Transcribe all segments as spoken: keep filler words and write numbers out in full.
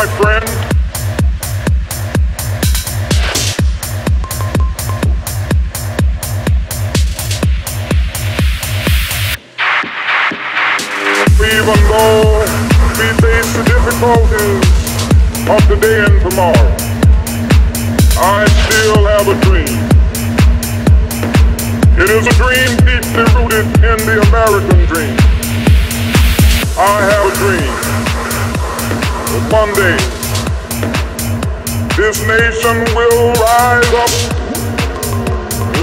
my friend. Even though we face the difficulties of today and tomorrow, I still have a dream. It is a dream deeply rooted in the American dream. I have a dream that one day this nation will rise up,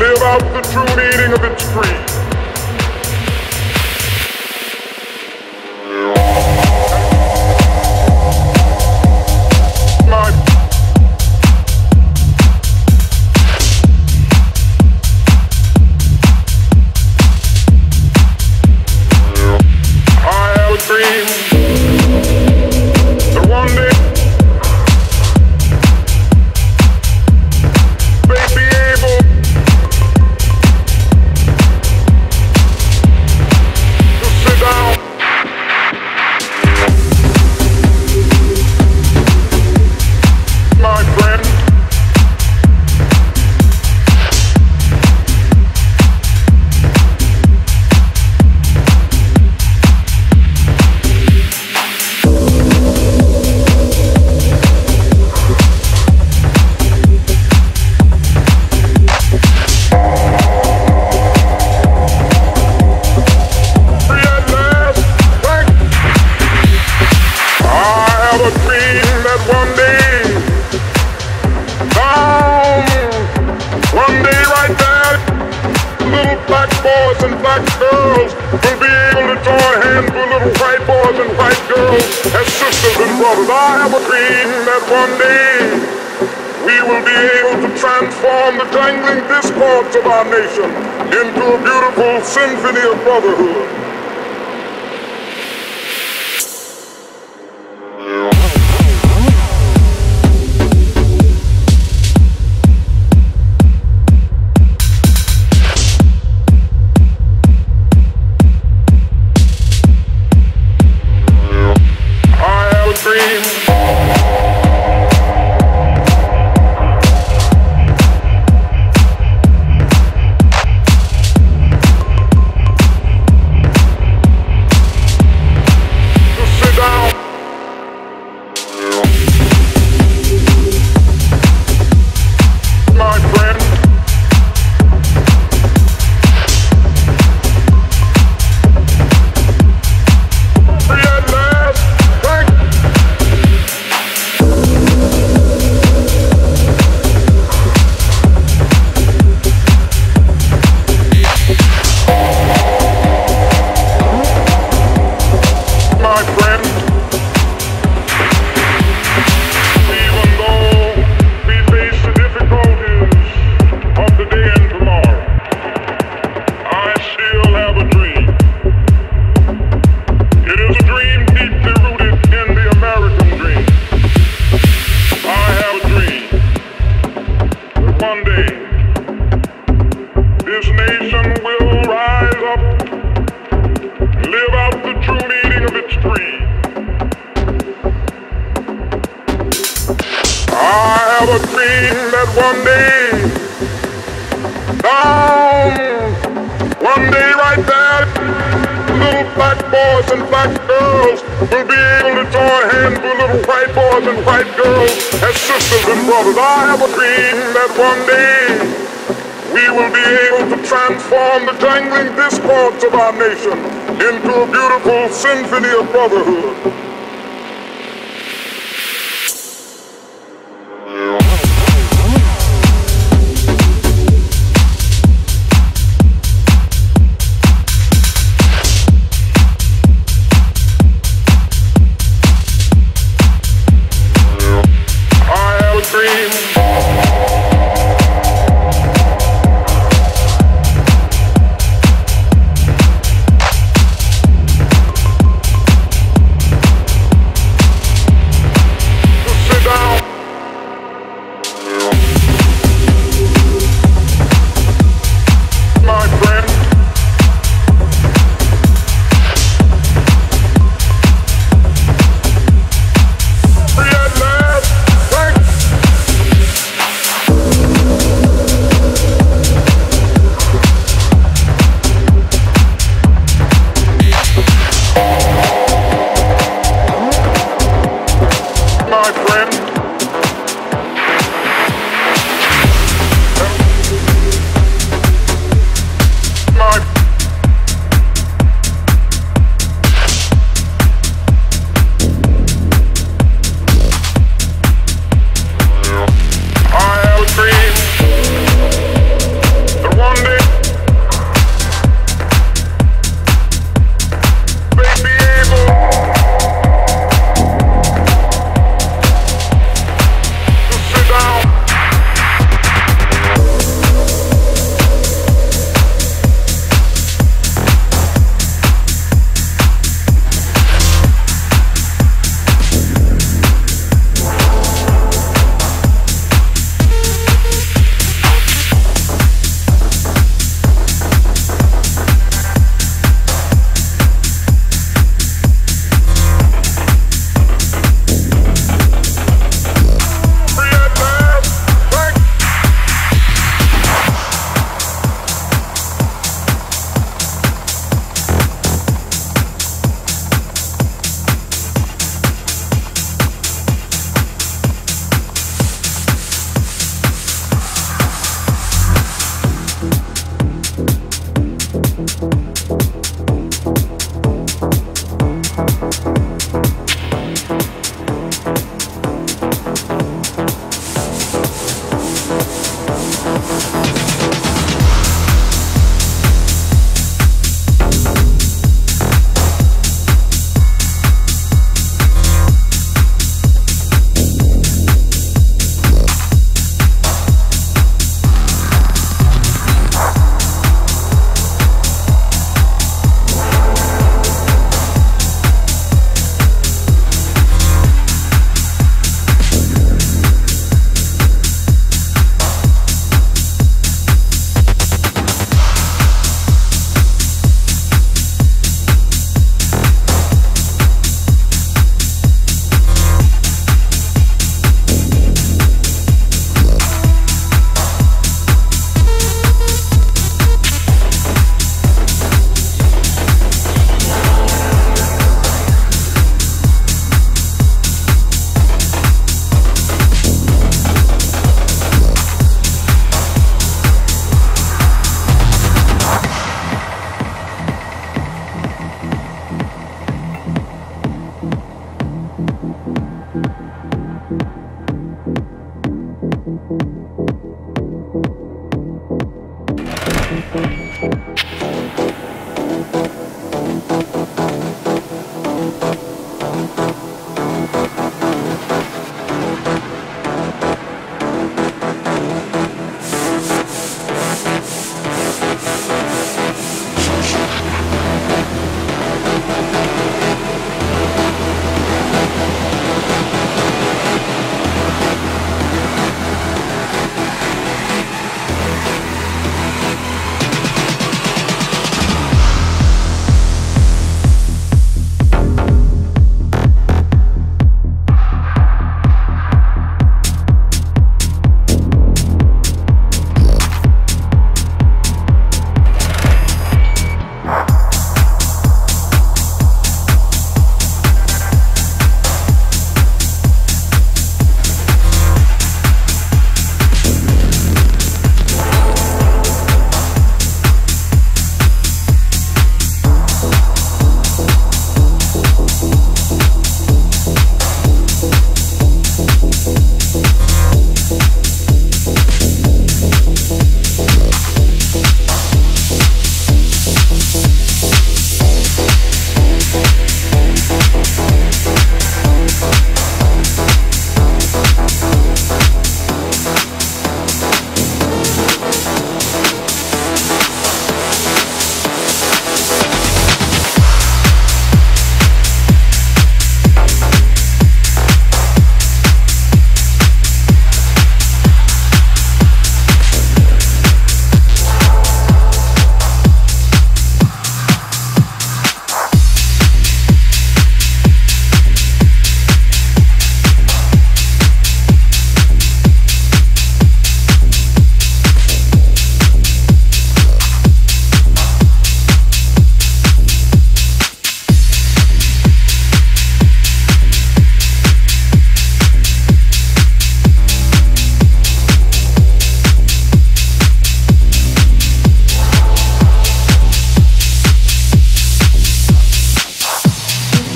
live out the true meaning of its creed.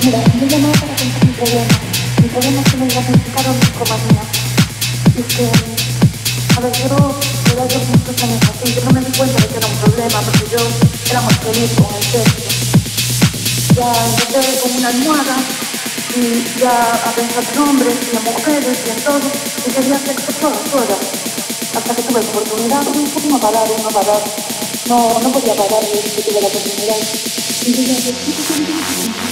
Mira, yo llamaba para conseguir ingredientes. Mi problema es que me diagnosticaron discopatía. Y que, a ver, yo le doy dos minutos a mi paciente. Yo no me di cuenta de que era un problema, porque yo era más feliz con el sexo. Ya empecé con una almohada y ya a pensar en hombres y en mujeres y en todo. Y quería sexo toda, toda. Hasta que tuve la oportunidad, un poco no parar, no parar. No, no podía parar desde que tuve la oportunidad. Y yo ya dije,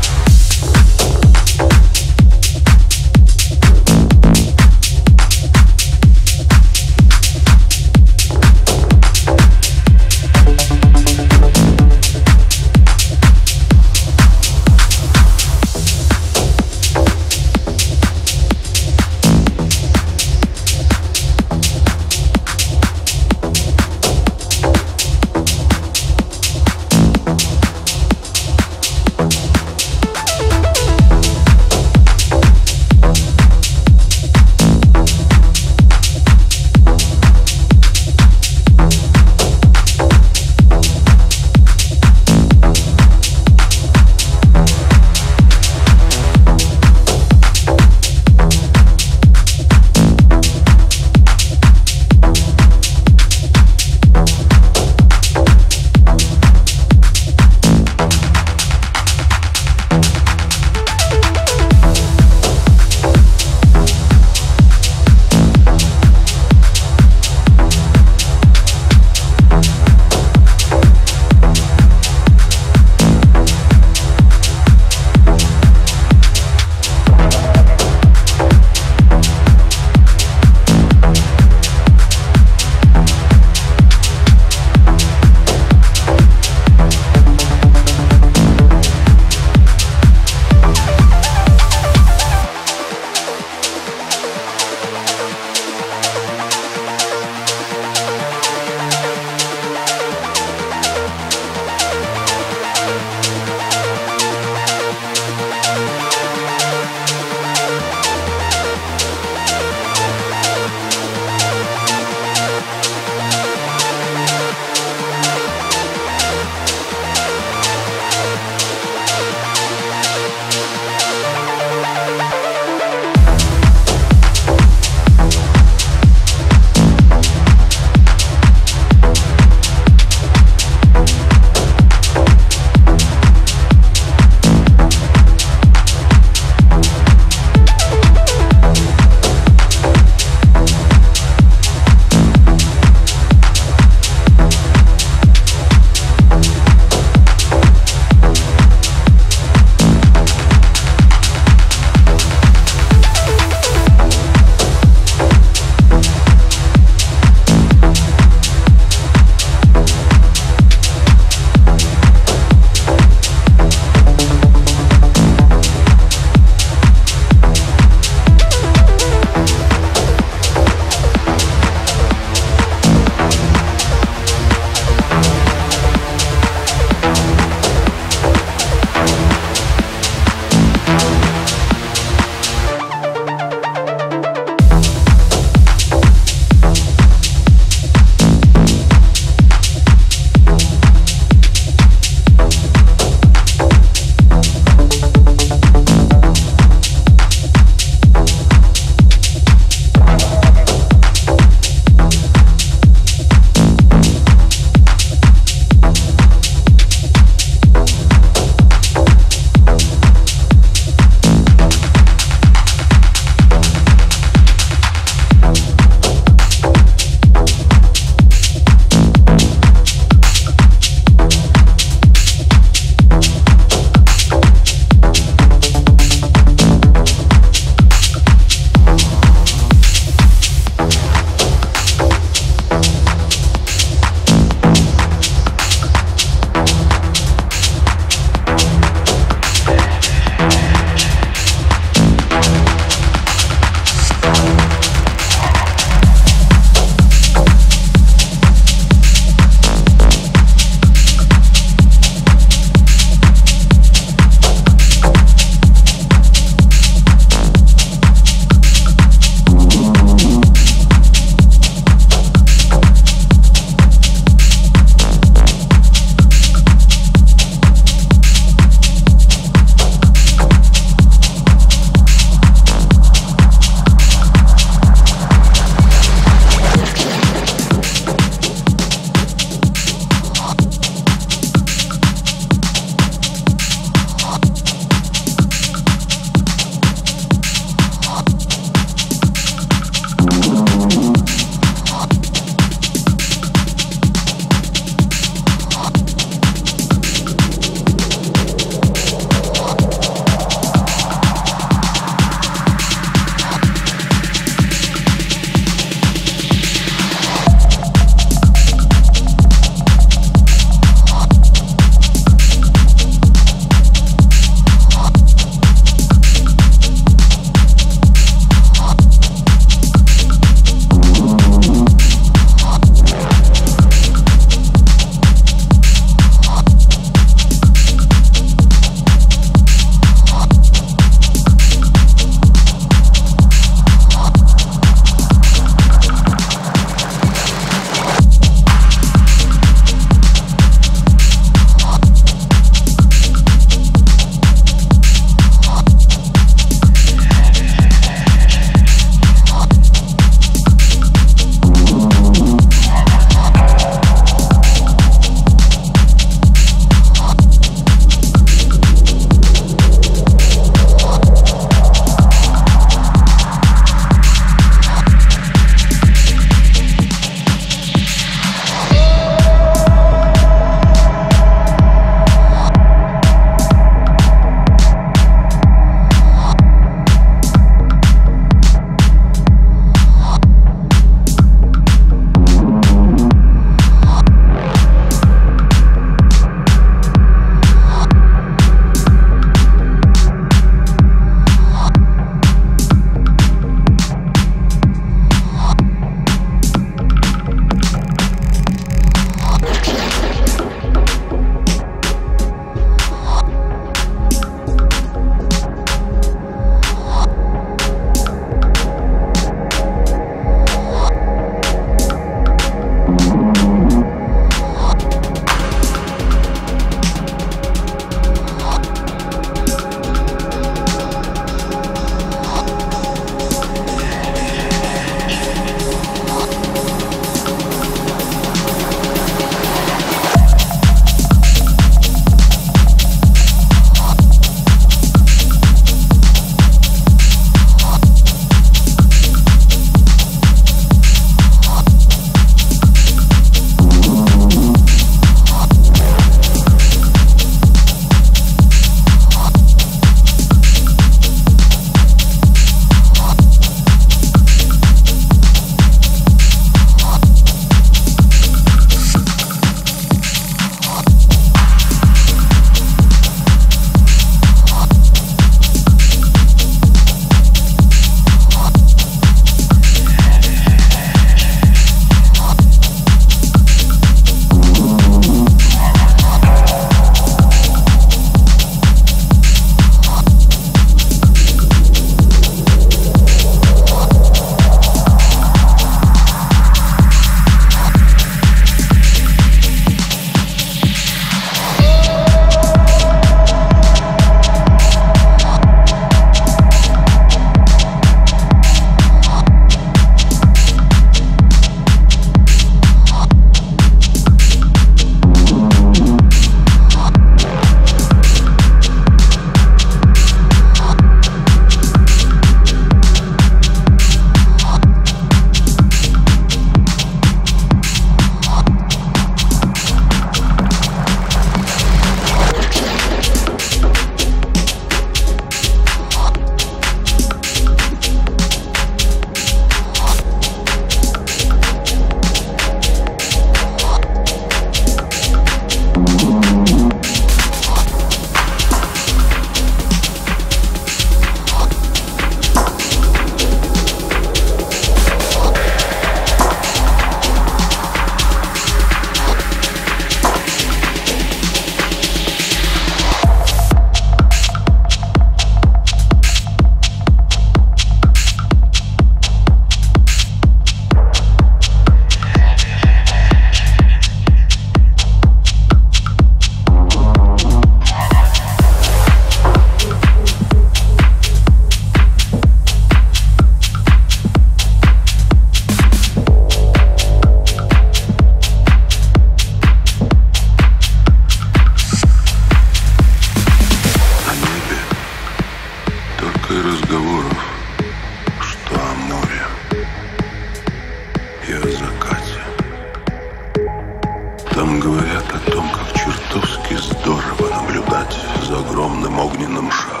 Говорят о том, как чертовски здорово наблюдать за огромным огненным шаром.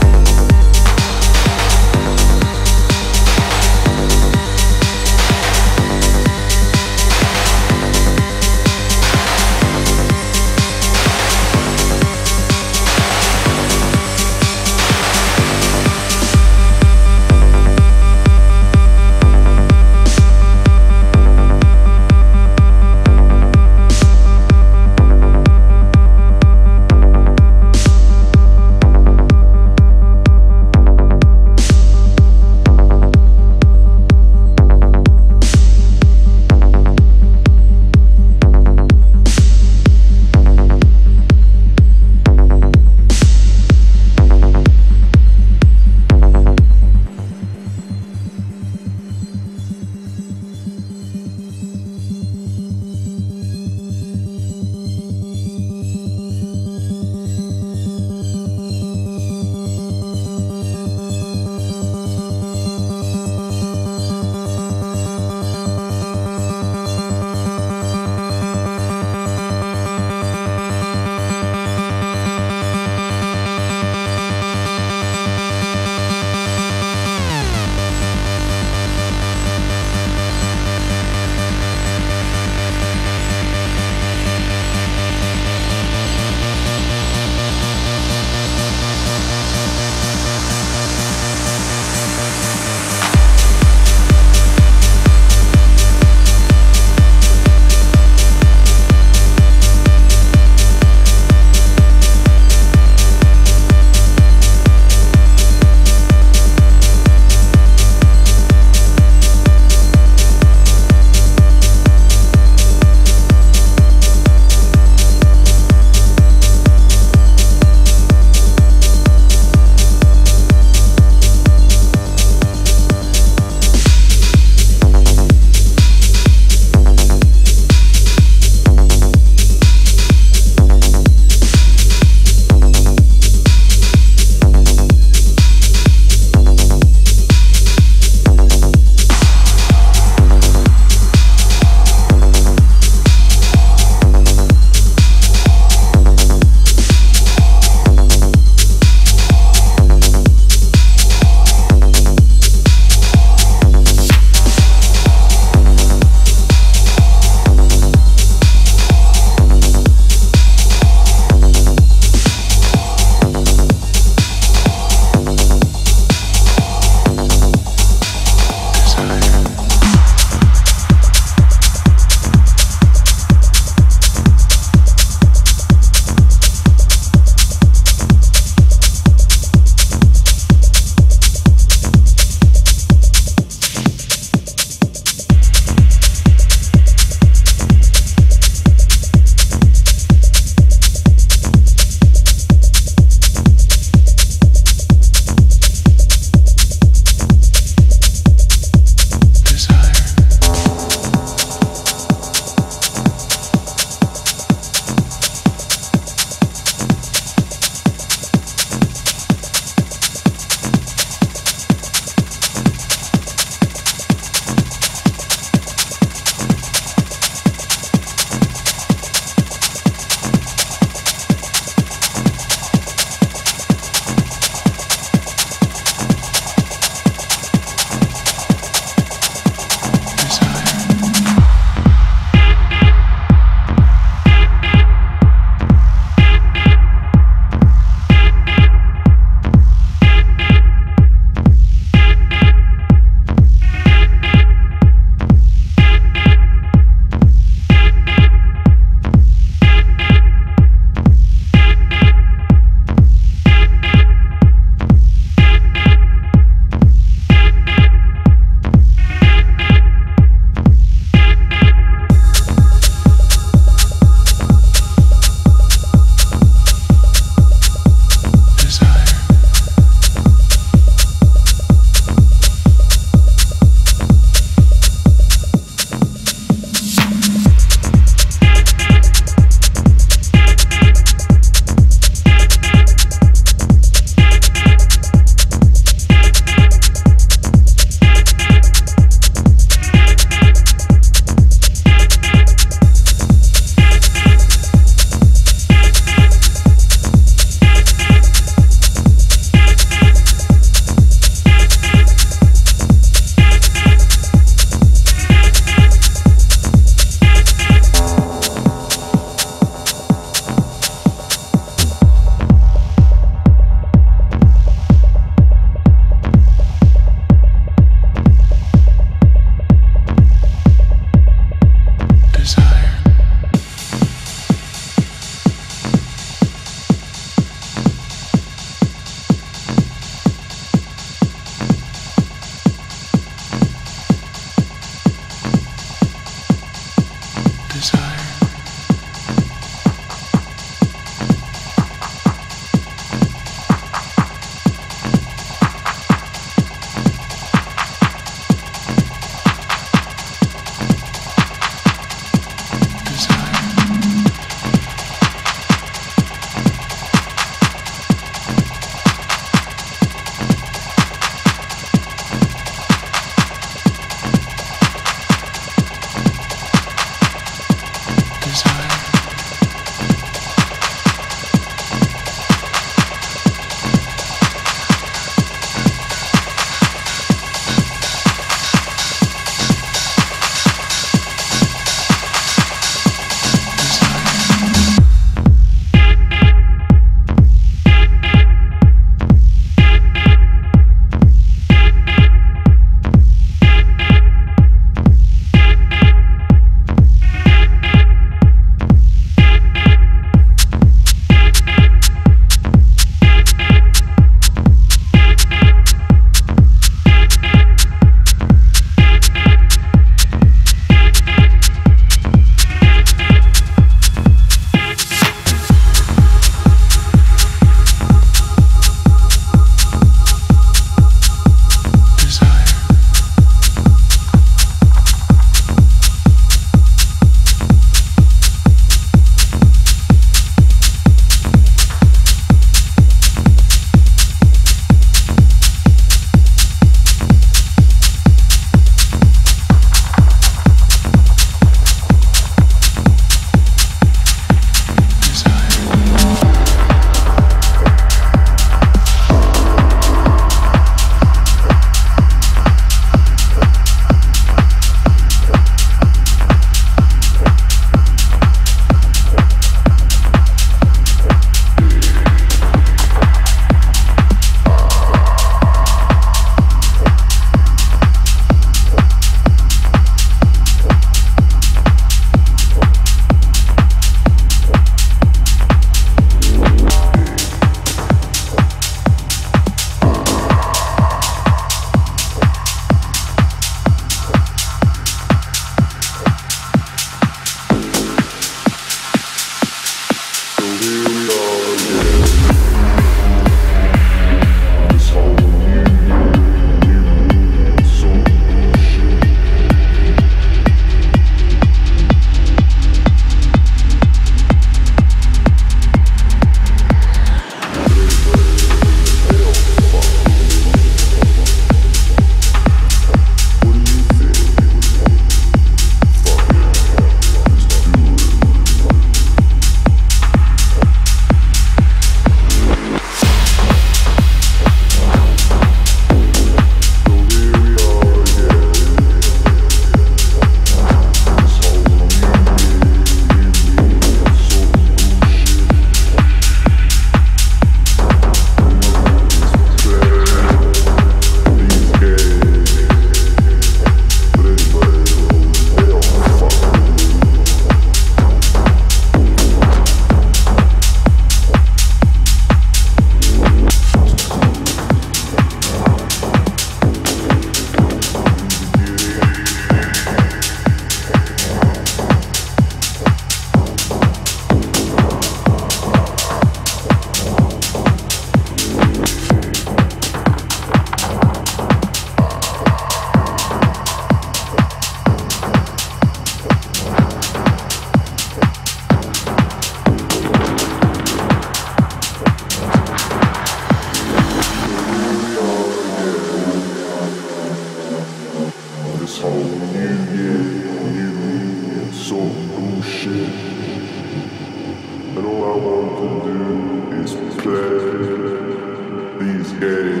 gay.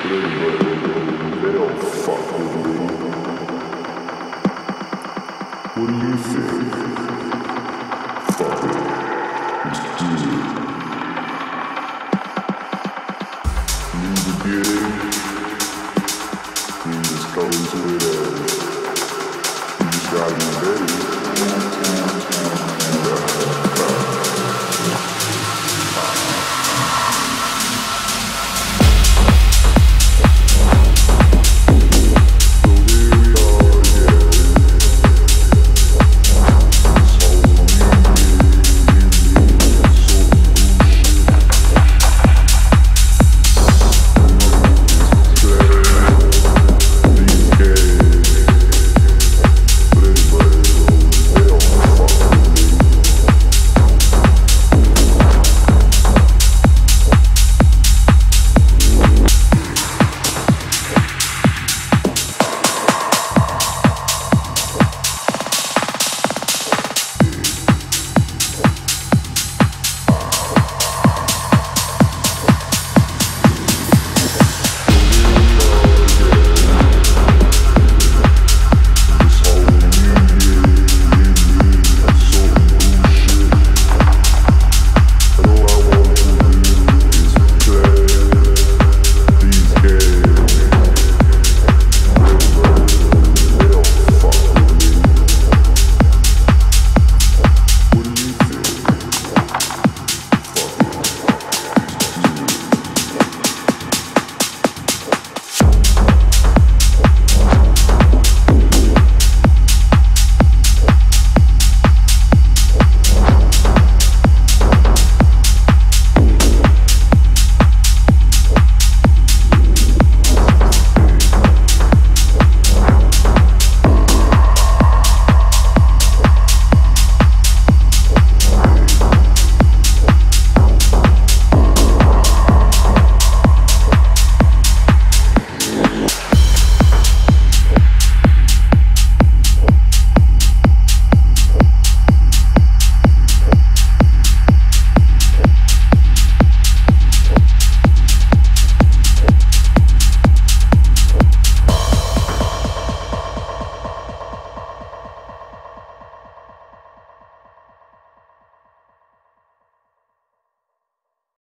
But anyway, they don't fuck with me. What do you think?